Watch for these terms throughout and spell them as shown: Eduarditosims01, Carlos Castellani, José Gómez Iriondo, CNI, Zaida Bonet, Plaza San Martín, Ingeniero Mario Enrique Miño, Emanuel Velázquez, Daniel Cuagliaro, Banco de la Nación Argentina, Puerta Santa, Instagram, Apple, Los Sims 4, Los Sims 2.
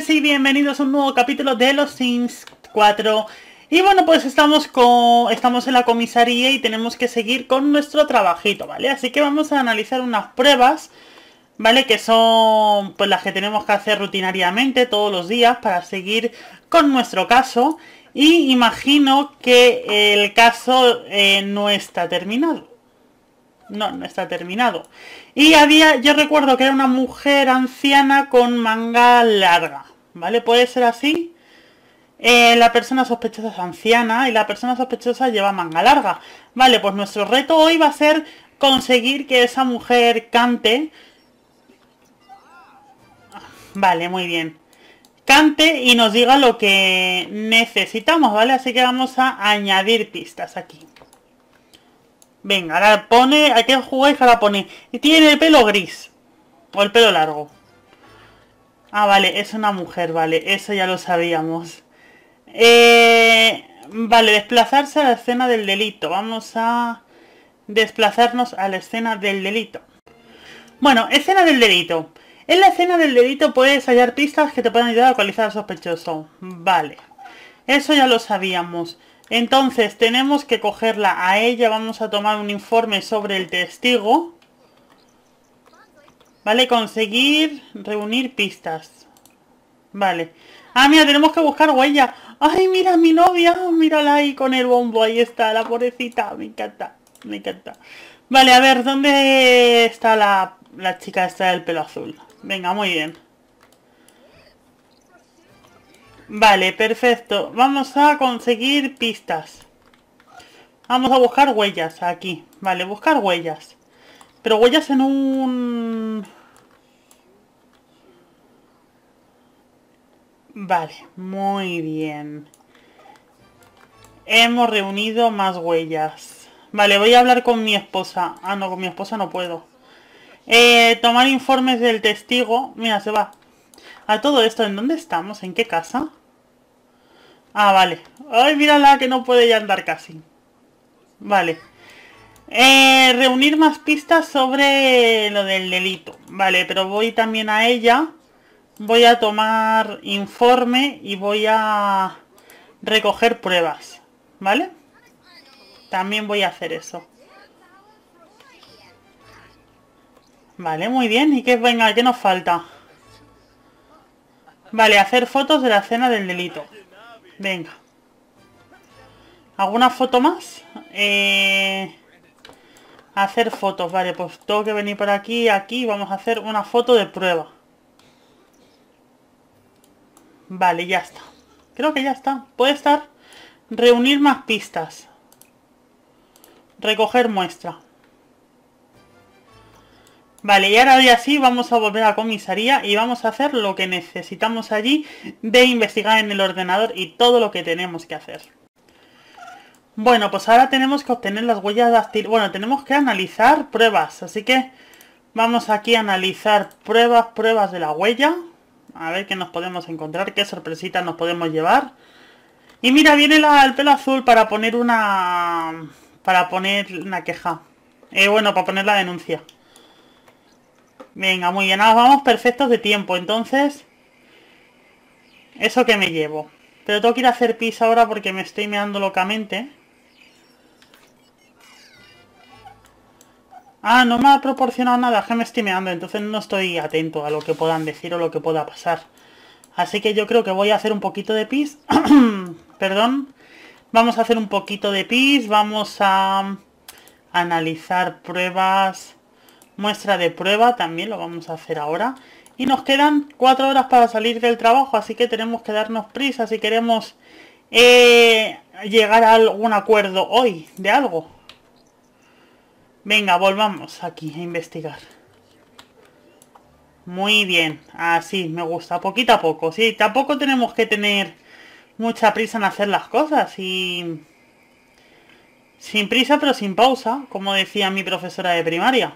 Sims y bienvenidos a un nuevo capítulo de Los Sims 4. Y bueno, pues estamos en la comisaría y tenemos que seguir con nuestro trabajito, ¿vale? Así que vamos a analizar unas pruebas, ¿vale? Que son pues las que tenemos que hacer rutinariamente todos los días para seguir con nuestro caso. Y imagino que el caso no está terminado. No está terminado. Y yo recuerdo que era una mujer anciana con manga larga, ¿vale? Puede ser así. La persona sospechosa es anciana y la persona sospechosa lleva manga larga. Vale, pues nuestro reto hoy va a ser conseguir que esa mujer cante. Vale, muy bien. Cante y nos diga lo que necesitamos, ¿vale? Así que vamos a añadir pistas aquí. Venga, ahora pone, ¿a qué jugáis? Ahora pone, tiene el pelo gris, o el pelo largo. Ah, vale, es una mujer, vale, eso ya lo sabíamos. Vale, desplazarse a la escena del delito. Vamos a desplazarnos a la escena del delito. Bueno, escena del delito. En la escena del delito puedes hallar pistas que te puedan ayudar a localizar al sospechoso. Vale, eso ya lo sabíamos. Entonces tenemos que cogerla a ella, vamos a tomar un informe sobre el testigo. Vale, conseguir reunir pistas. Vale. Ah, mira, tenemos que buscar huella. Ay, mira, mi novia, mírala ahí con el bombo, ahí está, la pobrecita, me encanta, me encanta. Vale, a ver, ¿dónde está la chica esta del pelo azul? Venga, muy bien. Vale, perfecto. Vamos a conseguir pistas. Vamos a buscar huellas aquí. Vale, buscar huellas. Pero huellas en un... Vale, muy bien. Hemos reunido más huellas. Vale, voy a hablar con mi esposa. Ah, no, con mi esposa no puedo. Tomar informes del testigo. Mira, se va. A todo esto, ¿en dónde estamos? ¿En qué casa? Ah, vale. Ay, mírala que no puede ya andar casi. Vale. Reunir más pistas sobre lo del delito. Vale, pero voy también a ella. Voy a tomar informe y voy a recoger pruebas. ¿Vale? También voy a hacer eso. Vale, muy bien. ¿Y qué, venga, qué nos falta? Vale, hacer fotos de la escena del delito. Venga. ¿Alguna foto más? Hacer fotos. Vale, pues tengo que venir por aquí, aquí. Vamos a hacer una foto de prueba. Vale, ya está. Creo que ya está. Puede estar. Reunir más pistas. Recoger muestra. Vale, y ahora ya sí vamos a volver a la comisaría y vamos a hacer lo que necesitamos allí de investigar en el ordenador y todo lo que tenemos que hacer. Bueno, pues ahora tenemos que obtener las huellas dactilares. Bueno, tenemos que analizar pruebas, así que vamos aquí a analizar pruebas de la huella. A ver qué nos podemos encontrar, qué sorpresitas nos podemos llevar. Y mira, viene el pelo azul para poner una queja. Bueno, para poner la denuncia. Venga, muy bien, ahora vamos perfectos de tiempo, entonces, eso que me llevo. Pero tengo que ir a hacer pis ahora porque me estoy meando locamente. Ah, no me ha proporcionado nada, que me estoy meando, entonces no estoy atento a lo que puedan decir o lo que pueda pasar. Así que yo creo que voy a hacer un poquito de pis. Perdón. Vamos a hacer un poquito de pis, vamos a analizar pruebas... Muestra de prueba también lo vamos a hacer ahora. Y nos quedan 4 horas para salir del trabajo, así que tenemos que darnos prisa si queremos llegar a algún acuerdo hoy de algo. Venga, volvamos aquí a investigar. Muy bien, así me gusta, poquito a poco. Sí, tampoco tenemos que tener mucha prisa en hacer las cosas. Y... sin prisa pero sin pausa, como decía mi profesora de primaria.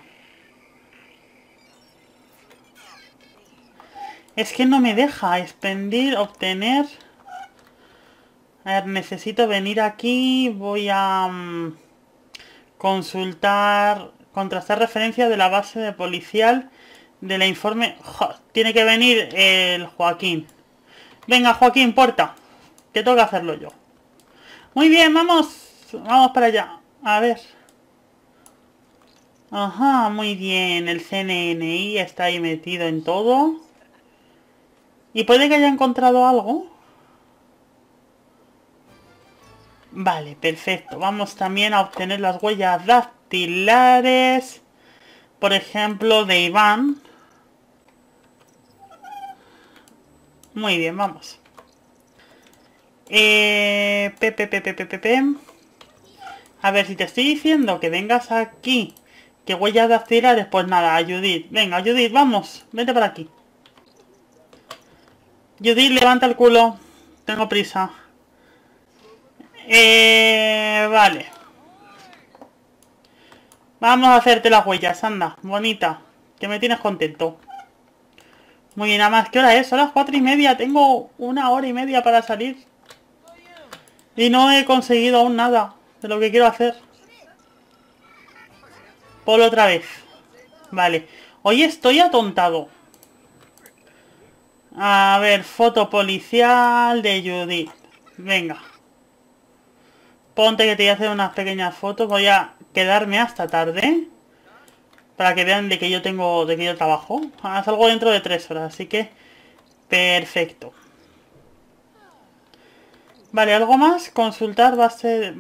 Es que no me deja expendir, obtener... A ver, necesito venir aquí, voy a consultar, contrastar referencias de la base de policial de la informe... Jo, tiene que venir el Joaquín. Venga, Joaquín, porta. Que tengo que hacerlo yo. Muy bien, vamos. Vamos para allá. A ver. Ajá, muy bien. El CNI está ahí metido en todo. Y puede que haya encontrado algo. Vale, perfecto. Vamos también a obtener las huellas dactilares. Por ejemplo, de Iván. Muy bien, vamos. A ver, si te estoy diciendo que vengas aquí. Que huellas dactilares, pues nada, a Judith. Venga, Judith, vamos. Vete para aquí. Judith, levanta el culo. Tengo prisa. Vale. Vamos a hacerte las huellas, anda. Bonita. Que me tienes contento. Muy bien, nada más. ¿Qué hora es? Son las 4:30. Tengo 1 hora y media para salir. Y no he conseguido aún nada de lo que quiero hacer. Por otra vez. Vale. Hoy estoy atontado. A ver, foto policial de Judith. Venga. Ponte que te voy a hacer unas pequeñas fotos. Voy a quedarme hasta tarde. Para que vean de que yo tengo. De que yo trabajo. Salgo dentro de 3 horas, así que. Perfecto. Vale, algo más. Consultar base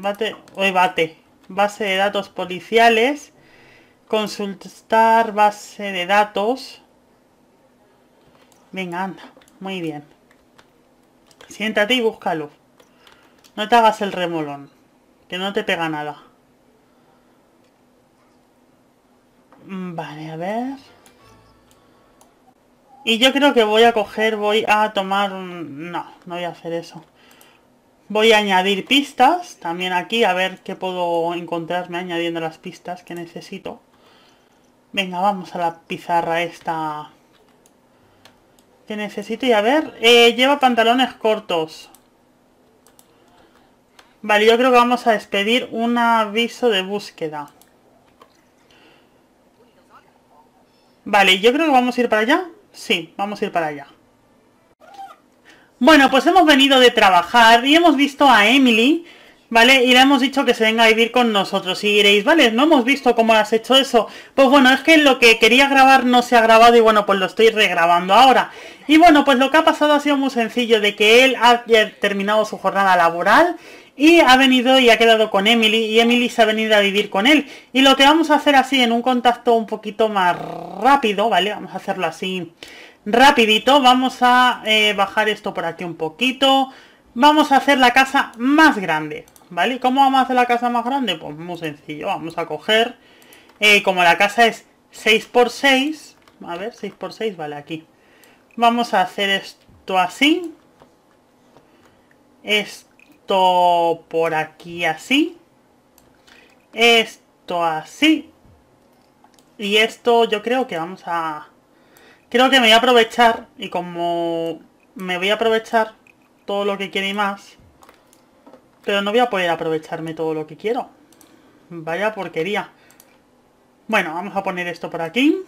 de datos policiales. Consultar base de datos. Venga, anda. Muy bien. Siéntate y búscalo. No te hagas el remolón, que no te pega nada. Vale, a ver. Y yo creo que voy a coger, voy a tomar un... No, no voy a hacer eso. Voy a añadir pistas, también aquí, a ver qué puedo encontrarme añadiendo las pistas que necesito. Venga, vamos a la pizarra esta que necesito y a ver... lleva pantalones cortos. Vale, yo creo que vamos a expedir un aviso de búsqueda. Vale, yo creo que vamos a ir para allá. Sí, vamos a ir para allá. Bueno, pues hemos venido de trabajar y hemos visto a Emily, ¿vale? Y le hemos dicho que se venga a vivir con nosotros. Y diréis, vale, no hemos visto cómo has hecho eso. Pues bueno, es que lo que quería grabar no se ha grabado y bueno, pues lo estoy regrabando ahora. Y bueno, pues lo que ha pasado ha sido muy sencillo, de que él ha terminado su jornada laboral... Y ha venido y ha quedado con Emily y Emily se ha venido a vivir con él. Y lo que vamos a hacer así en un contacto un poquito más rápido, ¿vale? Vamos a hacerlo así rapidito. Vamos a bajar esto por aquí un poquito. Vamos a hacer la casa más grande, ¿vale? ¿Cómo vamos a hacer la casa más grande? Pues muy sencillo. Vamos a coger, como la casa es 6x6, a ver, 6x6, vale, aquí. Vamos a hacer esto así. Esto por aquí así, esto así y esto yo creo que vamos a... Creo que me voy a aprovechar y como me voy a aprovechar todo lo que quiero y más, pero no voy a poder aprovecharme todo lo que quiero. Vaya porquería. Bueno, vamos a poner esto por aquí,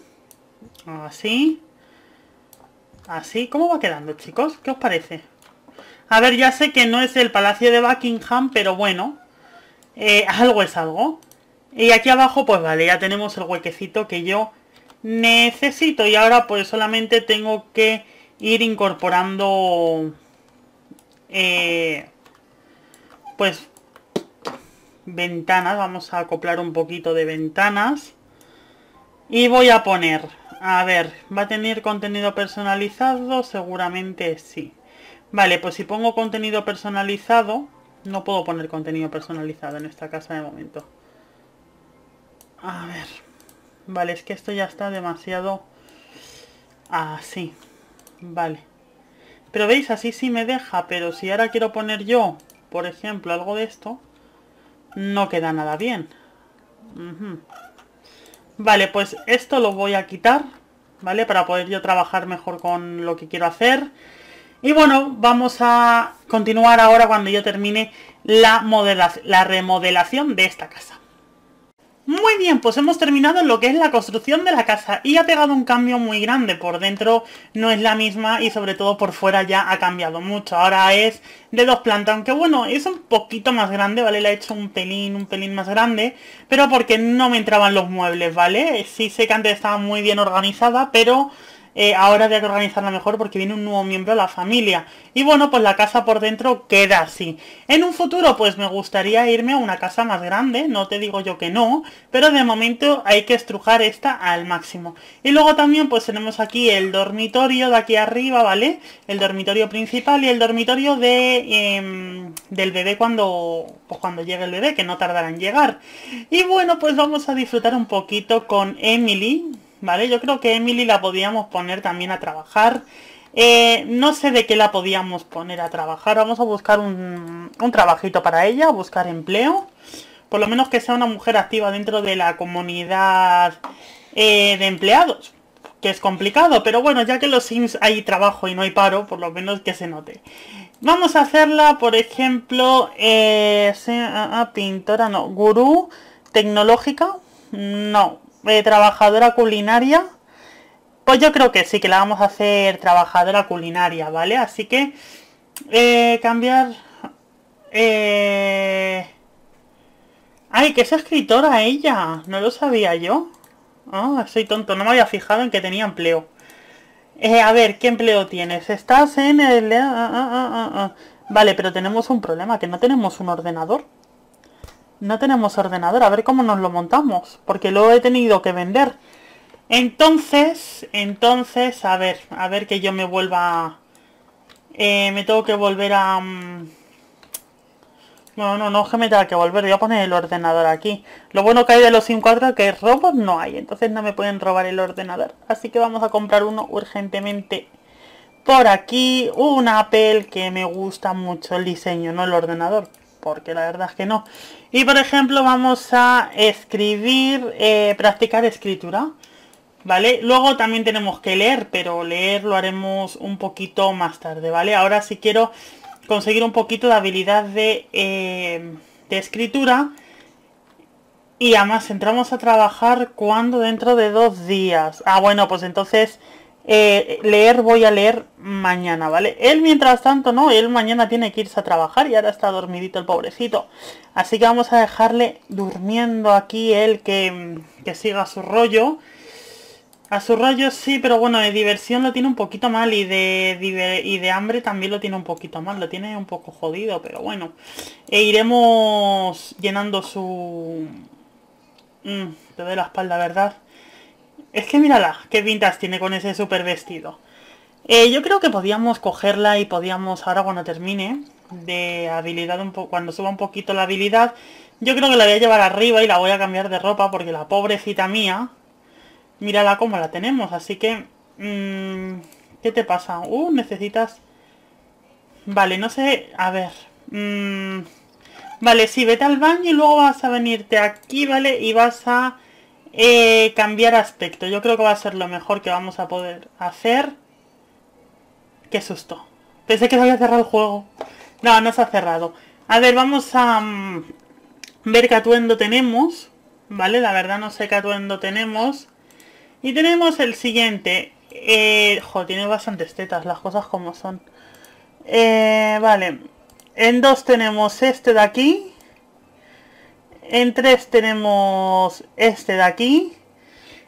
así, así. ¿Cómo va quedando, chicos? ¿Qué os parece? A ver, ya sé que no es el Palacio de Buckingham, pero bueno, algo es algo. Y aquí abajo, pues vale, ya tenemos el huequecito que yo necesito. Y ahora pues solamente tengo que ir incorporando, pues, ventanas. Vamos a acoplar un poquito de ventanas. Y voy a poner, a ver, ¿va a tener contenido personalizado? Seguramente sí. Vale, pues si pongo contenido personalizado, no puedo poner contenido personalizado en esta casa de momento. A ver. Vale, es que esto ya está demasiado así. Vale. Pero veis, así sí me deja, pero si ahora quiero poner yo, por ejemplo, algo de esto, no queda nada bien. Vale, pues esto lo voy a quitar, ¿vale? Para poder yo trabajar mejor con lo que quiero hacer. Y bueno, vamos a continuar ahora cuando yo termine la remodelación de esta casa. Muy bien, pues hemos terminado lo que es la construcción de la casa y ha pegado un cambio muy grande. Por dentro no es la misma y sobre todo por fuera ya ha cambiado mucho. Ahora es de 2 plantas, aunque bueno, es un poquito más grande, ¿vale? La he hecho un pelín más grande, pero porque no me entraban los muebles, ¿vale? Sí sé que antes estaba muy bien organizada, pero... ahora voy a organizarla mejor porque viene un nuevo miembro a la familia. Y bueno, pues la casa por dentro queda así. En un futuro pues me gustaría irme a una casa más grande, no te digo yo que no, pero de momento hay que estrujar esta al máximo. Y luego también pues tenemos aquí el dormitorio de aquí arriba, ¿vale? El dormitorio principal y el dormitorio de, del bebé cuando llegue el bebé, que no tardará en llegar. Y bueno, pues vamos a disfrutar un poquito con Emily, ¿vale? Yo creo que Emily la podíamos poner también a trabajar. No sé de qué la podíamos poner a trabajar. Vamos a buscar un trabajito para ella, buscar empleo. Por lo menos que sea una mujer activa dentro de la comunidad de empleados, que es complicado. Pero bueno, ya que en los Sims hay trabajo y no hay paro, por lo menos que se note. Vamos a hacerla, por ejemplo, pintora, no, gurú, tecnológica, no. Trabajadora culinaria, pues yo creo que sí, que la vamos a hacer trabajadora culinaria, ¿vale? Así que cambiar... ¡Ay, que es escritora ella! No lo sabía yo. Ah, soy tonto, no me había fijado en que tenía empleo. A ver, ¿qué empleo tienes? Estás en el... Vale, pero tenemos un problema, que no tenemos un ordenador. No tenemos ordenador, a ver cómo nos lo montamos, porque lo he tenido que vender. Entonces, a ver que yo me vuelva... me tengo que volver a... No, no, no, que me tenga que volver, voy a poner el ordenador aquí. Lo bueno que hay de los Sims 4 que robos no hay, entonces no me pueden robar el ordenador. Así que vamos a comprar uno urgentemente. Por aquí, un Apple, que me gusta mucho el diseño, no el ordenador, porque la verdad es que no. Y por ejemplo vamos a escribir, practicar escritura, ¿vale? Luego también tenemos que leer, pero leer lo haremos un poquito más tarde, ¿vale? Ahora sí quiero conseguir un poquito de habilidad de escritura. Y además entramos a trabajar cuando dentro de 2 días. Ah, bueno, pues entonces... leer voy a leer mañana, ¿vale? Él mientras tanto no, él mañana tiene que irse a trabajar y ahora está dormidito el pobrecito. Así que vamos a dejarle durmiendo aquí, él que siga a su rollo. A su rollo sí, pero bueno, de diversión lo tiene un poquito mal y de hambre también lo tiene un poquito mal. Lo tiene un poco jodido, pero bueno. E iremos llenando su... te doy la espalda, ¿verdad? Es que mírala, qué pintas tiene con ese súper vestido. Yo creo que podíamos cogerla y podíamos, ahora cuando termine, de habilidad, cuando suba un poquito la habilidad, yo creo que la voy a llevar arriba y la voy a cambiar de ropa porque la pobrecita mía, mírala cómo la tenemos, así que... ¿qué te pasa? Necesitas... Vale, no sé, a ver... Vale, sí, vete al baño y luego vas a venirte aquí, ¿vale? Y vas a... cambiar aspecto. Yo creo que va a ser lo mejor que vamos a poder hacer. Qué susto. Pensé que se había cerrado el juego. No, no se ha cerrado. A ver, vamos a ver qué atuendo tenemos, ¿vale? La verdad no sé qué atuendo tenemos. Y tenemos el siguiente. Jo, tiene bastantes tetas, las cosas como son. Vale. En 2 tenemos este de aquí. En 3 tenemos este de aquí.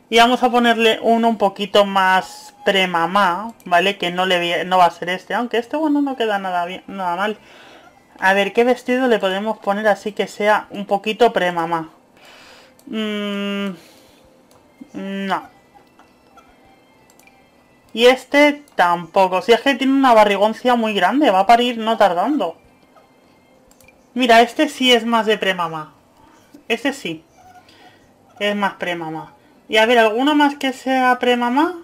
Y vamos a ponerle uno un poquito más premamá, ¿vale? Que no va a ser este. Aunque este, bueno, no queda nada bien, nada mal. A ver, ¿qué vestido le podemos poner así que sea un poquito premamá? No. Y este tampoco. Si es que tiene una barrigoncia muy grande. Va a parir no tardando. Mira, este sí es más de premamá. Este sí, es más premamá. Y a ver, ¿alguno más que sea premamá?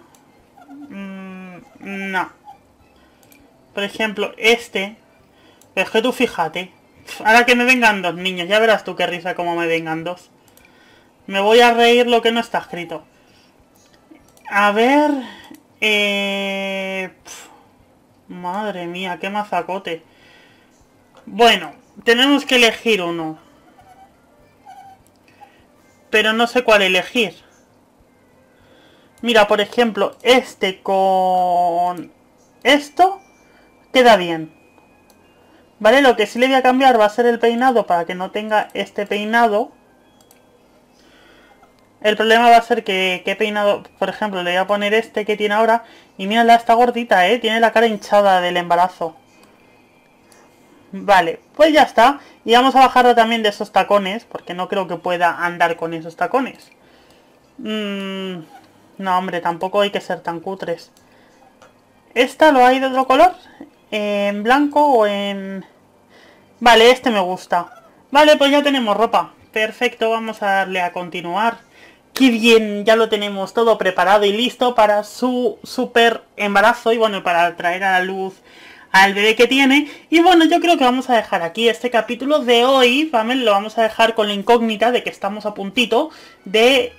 No. Por ejemplo, este. Es que tú fíjate. Ahora que me vengan 2 niños, ya verás tú qué risa como me vengan 2. Me voy a reír lo que no está escrito. A ver... madre mía, qué mazacote. Bueno, tenemos que elegir uno. pero no sé cuál elegir. Mira, por ejemplo, este con esto queda bien. Vale, lo que sí le voy a cambiar va a ser el peinado para que no tenga este peinado. El problema va a ser que peinado, por ejemplo, le voy a poner este que tiene ahora. Y mírala, está gordita, ¿eh? Tiene la cara hinchada del embarazo. Vale, pues ya está. Y vamos a bajarla también de esos tacones, porque no creo que pueda andar con esos tacones. No, hombre, tampoco hay que ser tan cutres. ¿Esta lo hay de otro color? ¿En blanco o en...? Vale, este me gusta. Vale, pues ya tenemos ropa. Perfecto, vamos a darle a continuar. ¡Qué bien! Ya lo tenemos todo preparado y listo para su super embarazo y bueno, para traer a la luz al bebé que tiene. Y bueno, yo creo que vamos a dejar aquí este capítulo de hoy, ¿vale? Lo vamos a dejar con la incógnita de que estamos a puntito de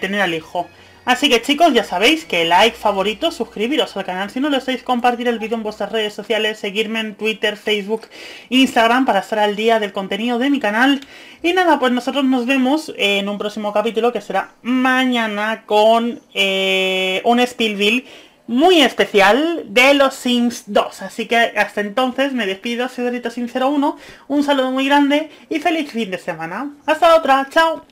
tener al hijo. Así que chicos, ya sabéis que like, favorito, suscribiros al canal si no lo estáis, compartir el vídeo en vuestras redes sociales, seguirme en Twitter, Facebook, Instagram para estar al día del contenido de mi canal. Y nada, pues nosotros nos vemos en un próximo capítulo que será mañana con un Spillville muy especial de los Sims 2. Así que hasta entonces me despido, soy Eduarditosims01, un saludo muy grande y feliz fin de semana. Hasta otra, chao.